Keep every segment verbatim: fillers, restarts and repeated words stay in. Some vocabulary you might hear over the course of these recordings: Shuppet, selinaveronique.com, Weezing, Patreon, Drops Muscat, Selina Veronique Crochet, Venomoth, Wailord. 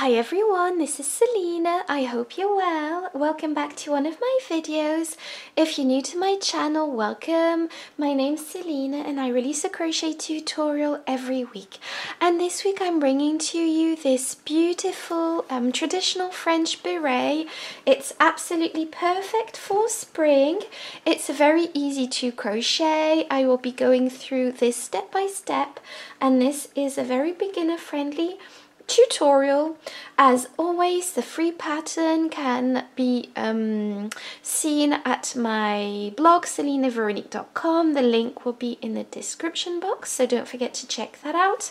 Hi everyone, this is Selina. I hope you're well. Welcome back to one of my videos. If you're new to my channel, welcome. My name's Selina and I release a crochet tutorial every week. And this week I'm bringing to you this beautiful um, traditional French beret. It's absolutely perfect for spring. It's very easy to crochet. I will be going through this step by step, and this is a very beginner friendly tutorial. As always, the free pattern can be um, seen at my blog selina veronique dot com. The link will be in the description box, so don't forget to check that out.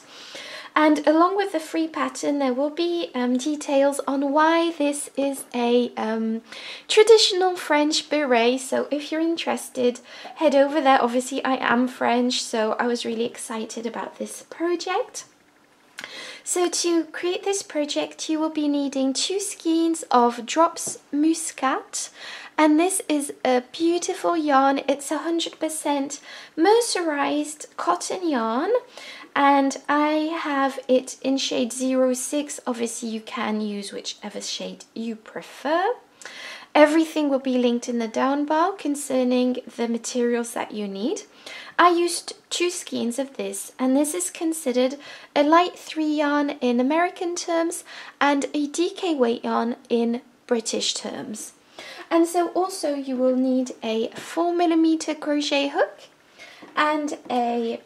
And along with the free pattern, there will be um, details on why this is a um, traditional French beret. So if you're interested, head over there. Obviously, I am French, so I was really excited about this project. So to create this project, you will be needing two skeins of Drops Muscat, and this is a beautiful yarn. It's one hundred percent mercerized cotton yarn, and I have it in shade zero six. Obviously, you can use whichever shade you prefer. Everything will be linked in the down bar concerning the materials that you need. I used two skeins of this, and this is considered a light three yarn in American terms and a D K weight yarn in British terms. And so also you will need a four millimeter crochet hook and a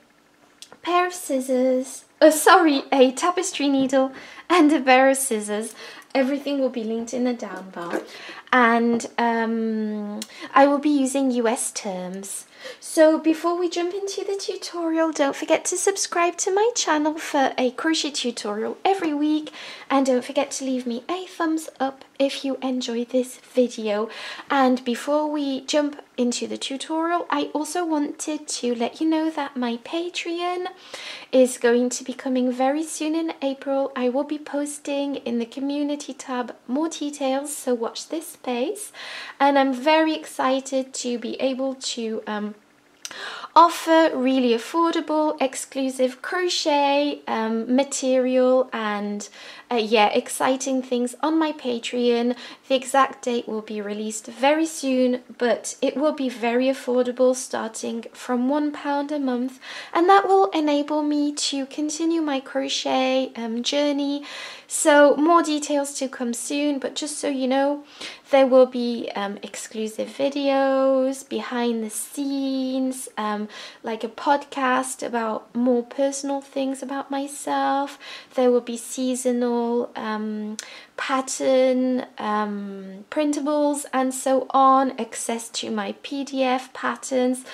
pair of scissors, oh sorry, a tapestry needle and a pair of scissors. Everything will be linked in the down bar, and um, I will be using U S terms. So before we jump into the tutorial, don't forget to subscribe to my channel for a crochet tutorial every week, and don't forget to leave me a thumbs up if you enjoy this video. And before we jump into the tutorial, I also wanted to let you know that my Patreon is going to be coming very soon in April. I will be posting in the community tab more details, so watch this space. And I'm very excited to be able to um, offer really affordable, exclusive crochet um, material and uh, yeah, exciting things on my Patreon. The exact date will be released very soon, but it will be very affordable, starting from one pound a month, and that will enable me to continue my crochet um, journey. So more details to come soon, but just so you know, there will be um, exclusive videos, behind the scenes, um, like a podcast about more personal things about myself. There will be seasonal um, pattern um, printables and so on, access to my P D F patterns.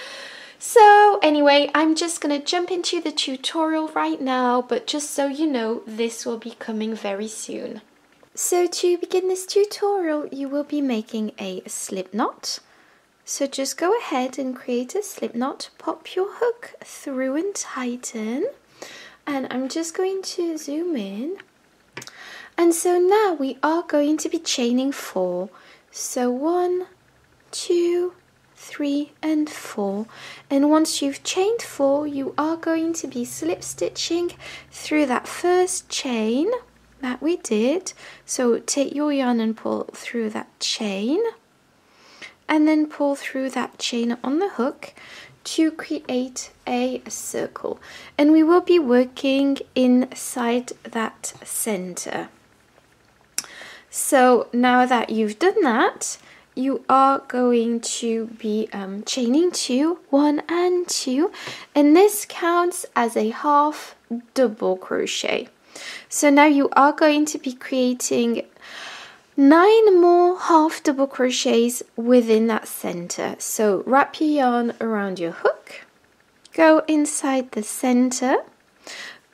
So anyway, I'm just going to jump into the tutorial right now, but just so you know, this will be coming very soon. So to begin this tutorial, you will be making a slip knot. So just go ahead and create a slip knot, pop your hook through and tighten. And I'm just going to zoom in. And so now we are going to be chaining four. So one, two, three and four, and once you've chained four, you are going to be slip stitching through that first chain that we did. So take your yarn and pull through that chain, and then pull through that chain on the hook to create a circle, and we will be working inside that center. So now that you've done that, you are going to be um, chaining two, one and two, and this counts as a half double crochet. So now you are going to be creating nine more half double crochets within that center. So wrap your yarn around your hook, go inside the center,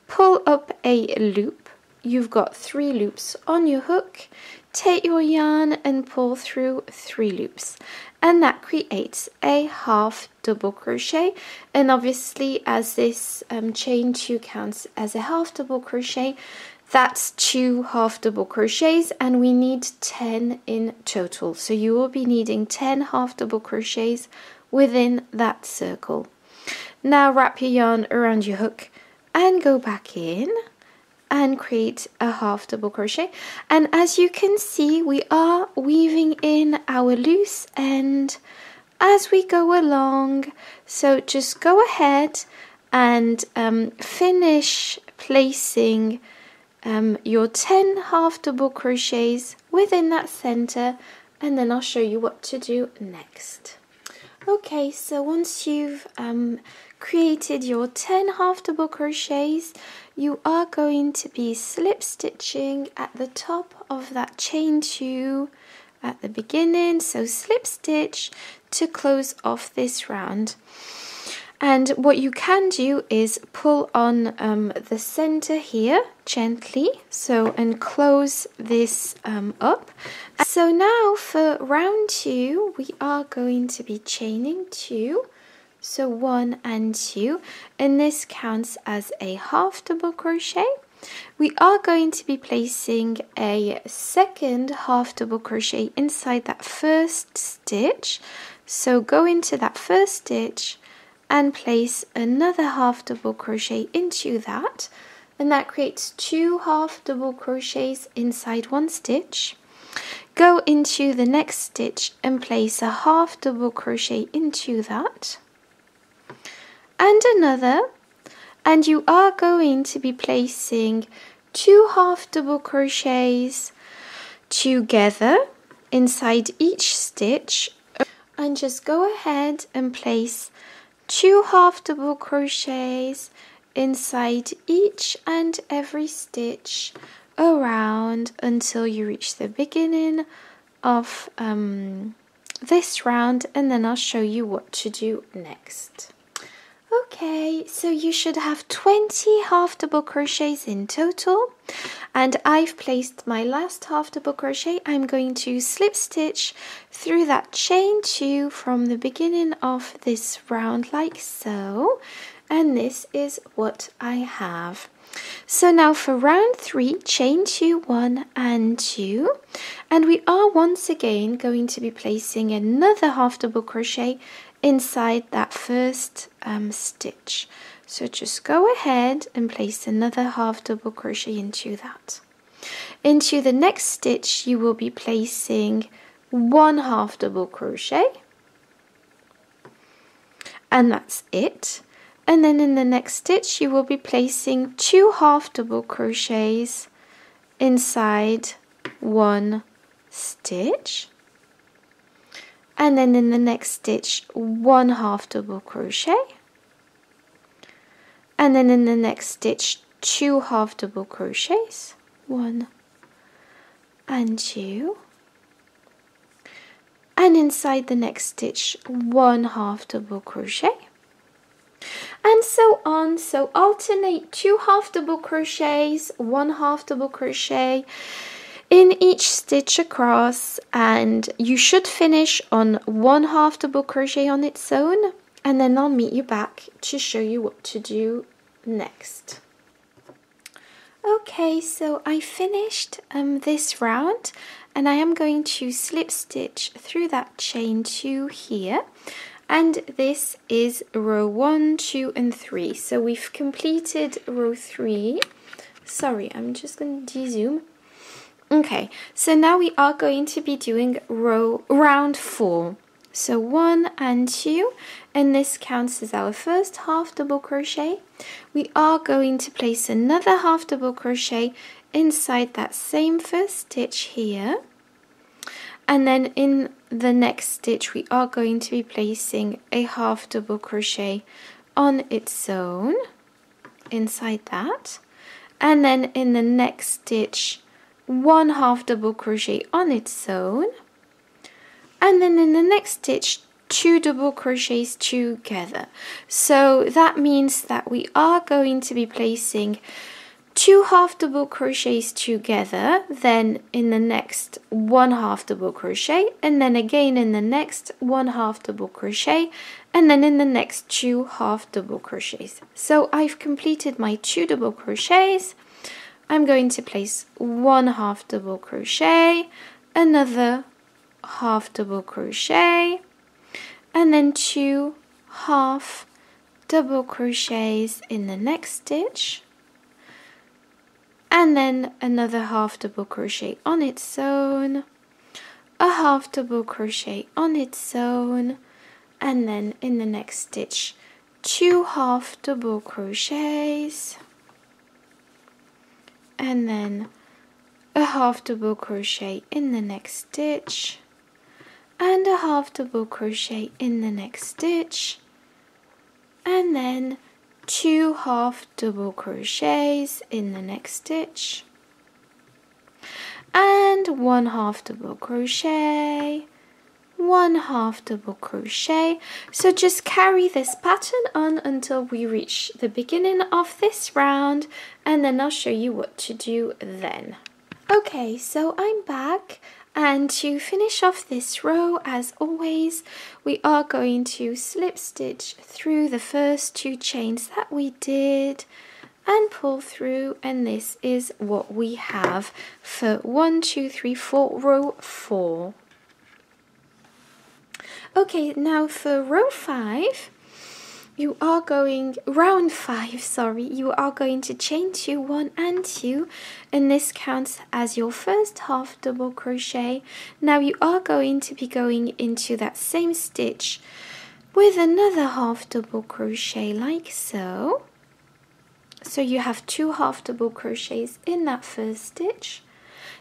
pull up a loop. You've got three loops on your hook. Take your yarn and pull through three loops, and that creates a half double crochet. And obviously, as this um, chain two counts as a half double crochet, that's two half double crochets, and we need ten in total. So you will be needing ten half double crochets within that circle. Now wrap your yarn around your hook and go back in, and create a half double crochet. And as you can see, we are weaving in our loose end as we go along, so just go ahead and um, finish placing um, your ten half double crochets within that center, and then I'll show you what to do next. Okay, so once you've um, created your ten half double crochets, you are going to be slip stitching at the top of that chain two at the beginning, so slip stitch to close off this round. And what you can do is pull on um, the center here gently, so, and close this um, up. So now for round two, we are going to be chaining two, so one and two, and this counts as a half double crochet. We are going to be placing a second half double crochet inside that first stitch, so go into that first stitch and place another half double crochet into that, and that creates two half double crochets inside one stitch. Go into the next stitch and place a half double crochet into that, and another, and you are going to be placing two half double crochets together inside each stitch, and just go ahead and place two half double crochets inside each and every stitch around until you reach the beginning of um, this round, and then I'll show you what to do next. Okay, so you should have twenty half double crochets in total, and I've placed my last half double crochet. I'm going to slip stitch through that chain two from the beginning of this round like so, and this is what I have. So now for round three, chain two, one and two, and we are once again going to be placing another half double crochet inside that first um, stitch, so just go ahead and place another half double crochet into that. Into the next stitch you will be placing one half double crochet, and that's it, and then in the next stitch you will be placing two half double crochets inside one stitch, and then in the next stitch one half double crochet, and then in the next stitch two half double crochets, one and two, and inside the next stitch one half double crochet, and so on. So alternate two half double crochets, one half double crochet in each stitch across, and you should finish on one half double crochet on its own, and then I'll meet you back to show you what to do next. Okay, so I finished um, this round, and I am going to slip stitch through that chain two here, and this is row one, two and three. So we've completed row three. Sorry, I'm just going to de-zoom. Okay, so now we are going to be doing row round four, so one and two, and this counts as our first half double crochet. We are going to place another half double crochet inside that same first stitch here, and then in the next stitch we are going to be placing a half double crochet on its own inside that, and then in the next stitch one half double crochet on its own, and then in the next stitch two double crochets together. So that means that we are going to be placing two half double crochets together, then in the next one half double crochet, and then again in the next one half double crochet, and then in the next two half double crochets. So I've completed my two double crochets. I'm going to place one half double crochet, another half double crochet, and then two half double crochets in the next stitch, and then another half double crochet on its own, a half double crochet on its own, and then in the next stitch two half double crochets, and then a half double crochet in the next stitch, and a half double crochet in the next stitch, and then two half double crochets in the next stitch, and one half double crochet, one half double crochet. So just carry this pattern on until we reach the beginning of this round, and then I'll show you what to do then. Okay, so I'm back, and to finish off this row, as always, we are going to slip stitch through the first two chains that we did and pull through, and this is what we have for one, two, three, four, row four. Okay, now for row five, you are going, round five, sorry, you are going to chain two, one and two, and this counts as your first half double crochet. Now you are going to be going into that same stitch with another half double crochet like so. So you have two half double crochets in that first stitch.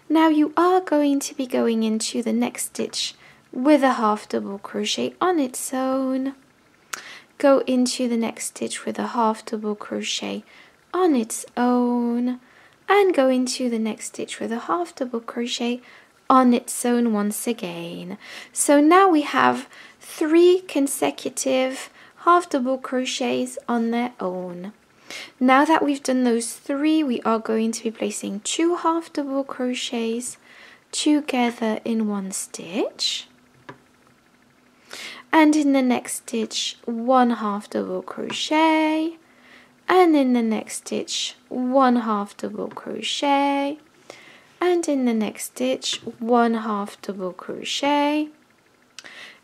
Now you are going to be going into the next stitch with a half double crochet on its own, go into the next stitch with a half double crochet on its own, and go into the next stitch with a half double crochet on its own once again. So now we have three consecutive half double crochets on their own. Now that we've done those three, we are going to be placing two half double crochets together in one stitch, and in the next stitch one half double crochet, and in the next stitch one half double crochet, and in the next stitch one half double crochet,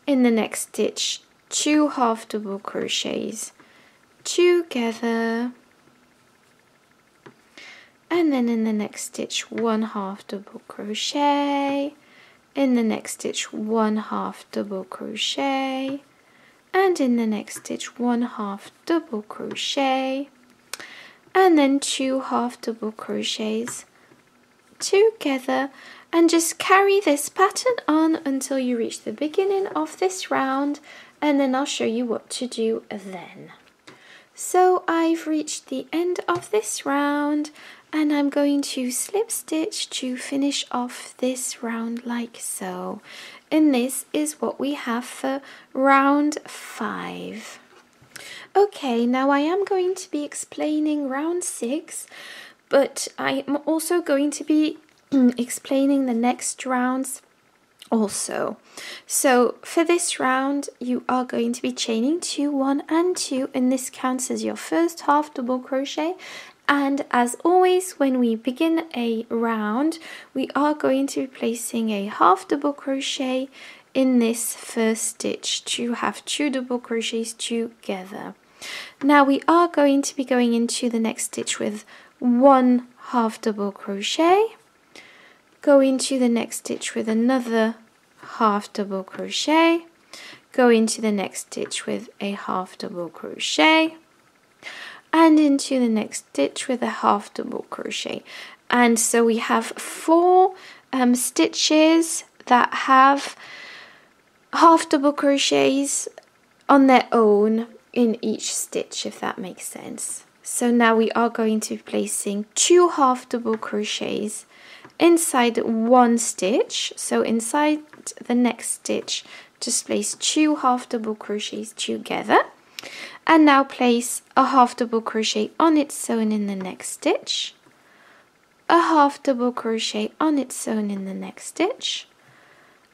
in the next stitch two half double crochets together, and then in the next stitch one half double crochet, in the next stitch one half double crochet, and in the next stitch one half double crochet, and then two half double crochets together, and just carry this pattern on until you reach the beginning of this round, and then I'll show you what to do then. So I've reached the end of this round, and I'm going to slip stitch to finish off this round like so. And this is what we have for round five. Okay, now I am going to be explaining round six, but I'm also going to be explaining the next rounds also. So for this round, you are going to be chaining two, one and two, and this counts as your first half double crochet. And as always, when we begin a round, we are going to be placing a half double crochet in this first stitch to have two double crochets together. Now we are going to be going into the next stitch with one half double crochet, go into the next stitch with another half double crochet, go into the next stitch with a half double crochet, and into the next stitch with a half double crochet. And so we have four um, stitches that have half double crochets on their own in each stitch, if that makes sense. So now we are going to be placing two half double crochets inside one stitch. So inside the next stitch, just place two half double crochets together, and now place a half double crochet on its own in the next stitch, a half double crochet on its own in the next stitch,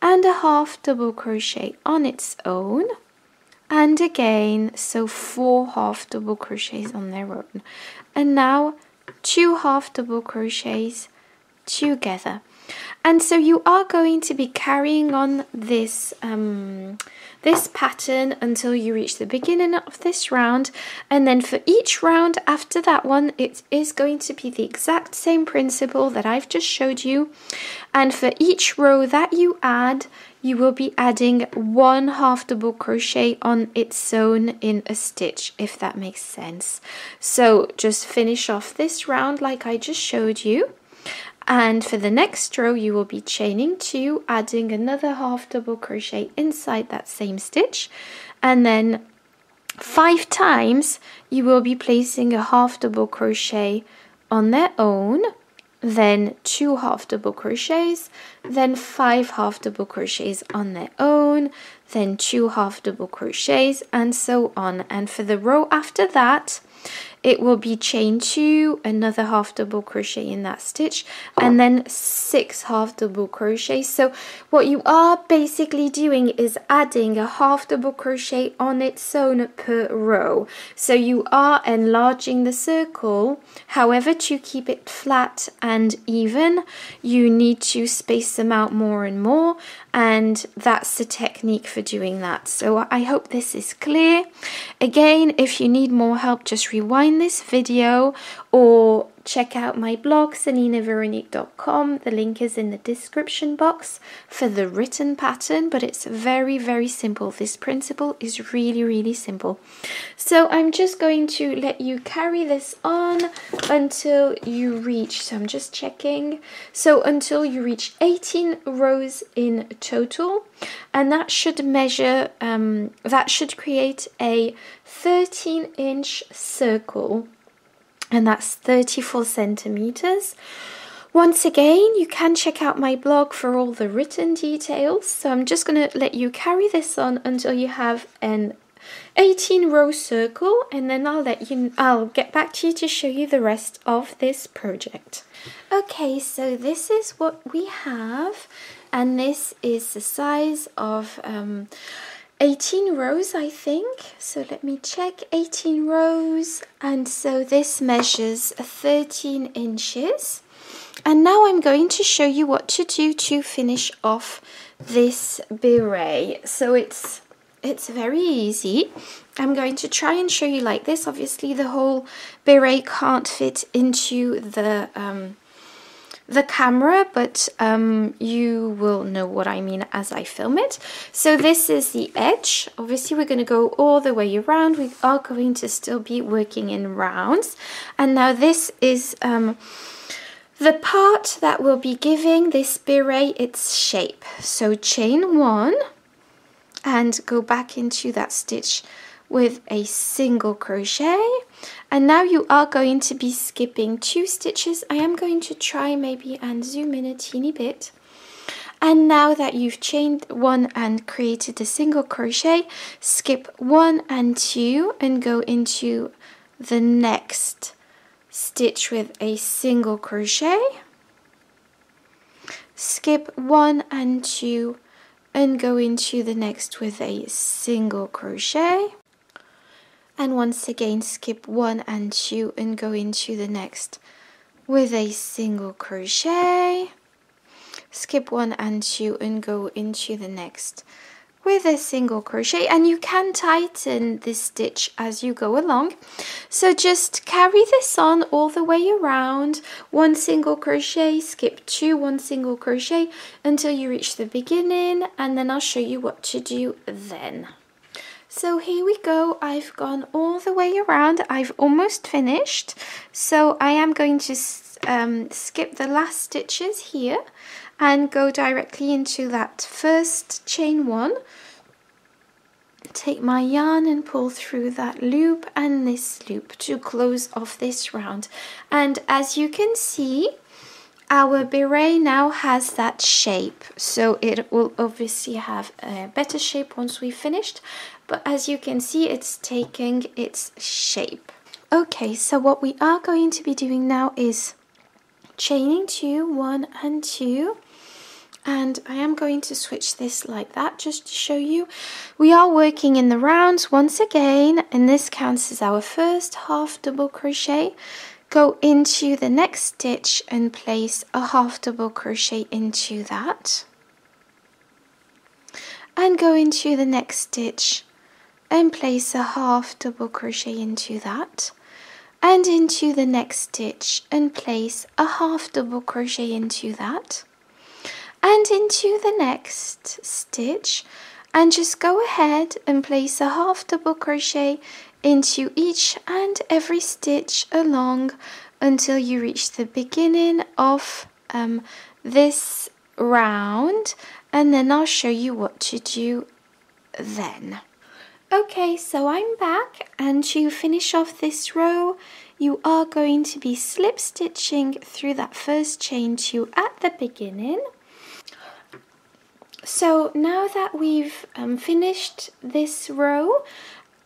and a half double crochet on its own, and again, so four half double crochets on their own, and now two half double crochets together. And so you are going to be carrying on this um, this pattern until you reach the beginning of this round, and then for each round after that one it is going to be the exact same principle that I've just showed you, and for each row that you add you will be adding one half double crochet on its own in a stitch, if that makes sense. So just finish off this round like I just showed you, and for the next row you will be chaining two, adding another half double crochet inside that same stitch, and then five times you will be placing a half double crochet on their own, then two half double crochets, then five half double crochets on their own, then two half double crochets, and so on. And for the row after that it will be chain two, another half double crochet in that stitch, and then six half double crochets. So what you are basically doing is adding a half double crochet on its own per row. So you are enlarging the circle. However, to keep it flat and even, you need to space them out more and more, and that's the technique for doing that. So I hope this is clear. Again, if you need more help, just rewind this video or check out my blog selina veronique dot com. The link is in the description box for the written pattern, but it's very very simple. This principle is really really simple. So I'm just going to let you carry this on until you reach, so I'm just checking, so until you reach eighteen rows in total, and that should measure um, that should create a thirteen inch circle, and that's thirty-four centimeters. Once again, you can check out my blog for all the written details. So I'm just going to let you carry this on until you have an eighteen row circle, and then I'll let you I'll get back to you to show you the rest of this project. Okay, so this is what we have, and this is the size of um, eighteen rows, I think. So let me check, eighteen rows, and so this measures thirteen inches. And now I'm going to show you what to do to finish off this beret. So it's it's very easy. I'm going to try and show you like this. Obviously the whole beret can't fit into the um, the camera, but um, you will know what I mean as I film it. So this is the edge. Obviously we're going to go all the way around. We are going to still be working in rounds. And now this is um, the part that will be giving this beret its shape. So chain one and go back into that stitch with a single crochet, and now you are going to be skipping two stitches. I am going to try maybe and zoom in a teeny bit, and now that you've chained one and created a single crochet, skip one and two and go into the next stitch with a single crochet, skip one and two and go into the next with a single crochet, and once again skip one and two and go into the next with a single crochet, skip one and two and go into the next with a single crochet. And you can tighten this stitch as you go along, so just carry this on all the way around. One single crochet, skip two, one single crochet until you reach the beginning, and then I'll show you what to do then. So here we go, I've gone all the way around, I've almost finished. So I am going to um, skip the last stitches here and go directly into that first chain one. Take my yarn and pull through that loop and this loop to close off this round. And as you can see, our beret now has that shape, so it will obviously have a better shape once we've finished, but as you can see it's taking its shape. Okay, so what we are going to be doing now is chaining two, one and two, and I am going to switch this like that just to show you. We are working in the rounds once again, and this counts as our first half double crochet. Go into the next stitch and place a half double crochet into that, and go into the next stitch and place a half double crochet into that, and into the next stitch and place a half double crochet into that, and into the next stitch, and just go ahead and place a half double crochet into each and every stitch along until you reach the beginning of um, this round, and then I'll show you what to do then. Okay, so I'm back, and to finish off this row you are going to be slip stitching through that first chain two at the beginning. So now that we've um, finished this row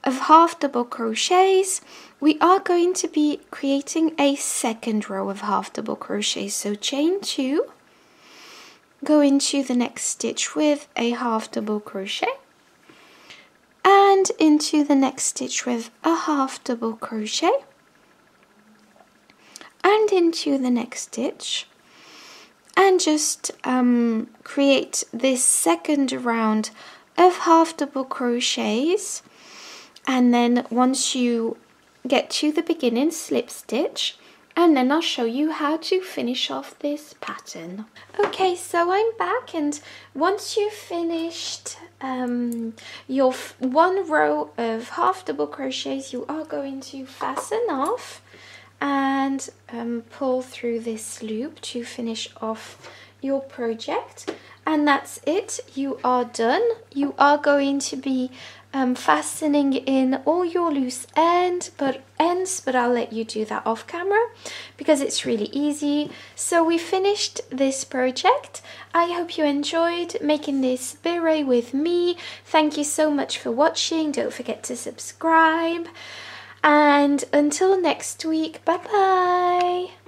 of half double crochets, we are going to be creating a second row of half double crochets. So chain two, go into the next stitch with a half double crochet, and into the next stitch with a half double crochet, and into the next stitch, and just um, create this second round of half double crochets. And then once you get to the beginning, slip stitch, and then I'll show you how to finish off this pattern. Okay, so I'm back, and once you've finished um, your f one row of half double crochets, you are going to fasten off and um, pull through this loop to finish off your project. And that's it, you are done. You are going to be um, fastening in all your loose end, but ends, but I'll let you do that off camera because it's really easy. So we finished this project. I hope you enjoyed making this beret with me. Thank you so much for watching. Don't forget to subscribe. And until next week, bye-bye.